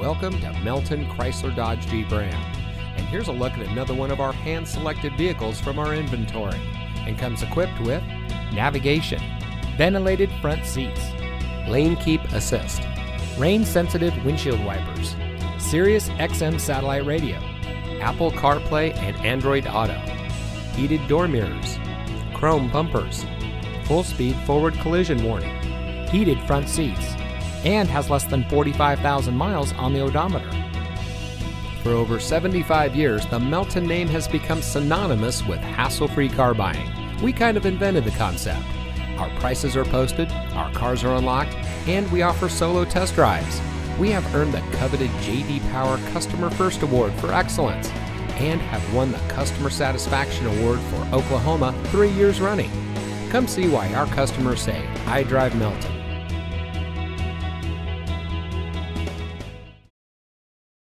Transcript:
Welcome to Melton Chrysler Dodge Jeep Ram. And here's a look at another one of our hand-selected vehicles from our inventory, and comes equipped with navigation, ventilated front seats, lane keep assist, rain-sensitive windshield wipers, Sirius XM satellite radio, Apple CarPlay and Android Auto, heated door mirrors, chrome bumpers, full-speed forward collision warning, heated front seats, and has less than 45,000 miles on the odometer. For over 75 years, the Melton name has become synonymous with hassle-free car buying. We kind of invented the concept. Our prices are posted, our cars are unlocked, and we offer solo test drives. We have earned the coveted JD Power Customer First Award for excellence and have won the Customer Satisfaction Award for Oklahoma 3 years running. Come see why our customers say, "I drive Melton."